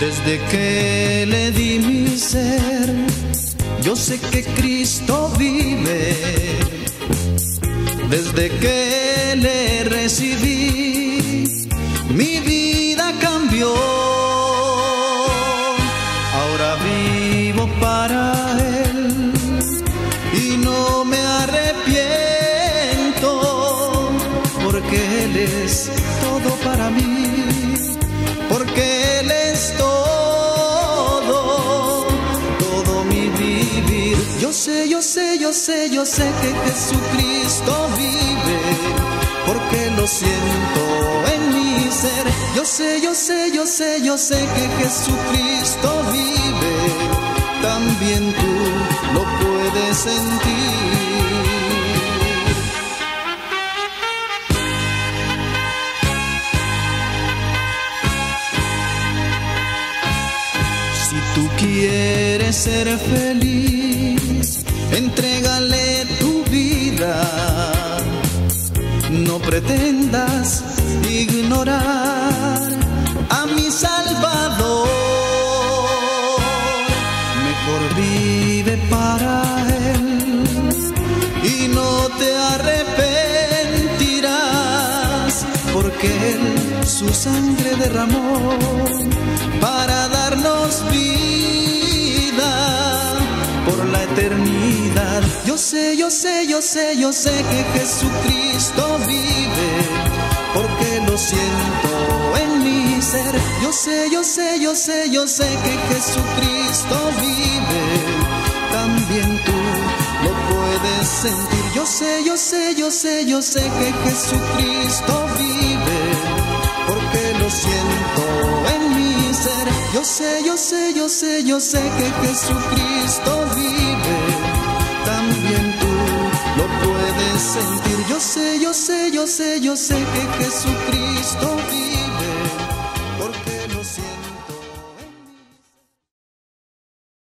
Desde que le di mi ser, yo sé que Cristo vive. Desde que le recibí, mi vida cambió. Ahora vivo para Él y no me arrepiento, porque Él es todo para mí. Porque Él es todo, todo mi vivir. Yo sé, yo sé, yo sé, yo sé que Jesucristo vive, porque lo siento en mi ser. Yo sé, yo sé, yo sé, yo sé que Jesucristo vive. También tú lo puedes sentir. Tú quieres ser feliz, entrégale tu vida. No pretendas ignorar a mi Salvador. Mejor vive para Él y no te arrepentirás, porque Él su sangre derramó para darnos vida por la eternidad. Yo sé, yo sé, yo sé, yo sé que Jesucristo vive, porque lo siento en mi ser. Yo sé, yo sé, yo sé, yo sé que Jesucristo vive. También tú lo puedes sentir. Yo sé, yo sé, yo sé, yo sé que Jesucristo vive, porque lo siento en mi ser. Yo sé, yo sé, yo sé, yo sé que Jesucristo vive. También tú lo puedes sentir. Yo sé, yo sé, yo sé, yo sé que Jesucristo vive.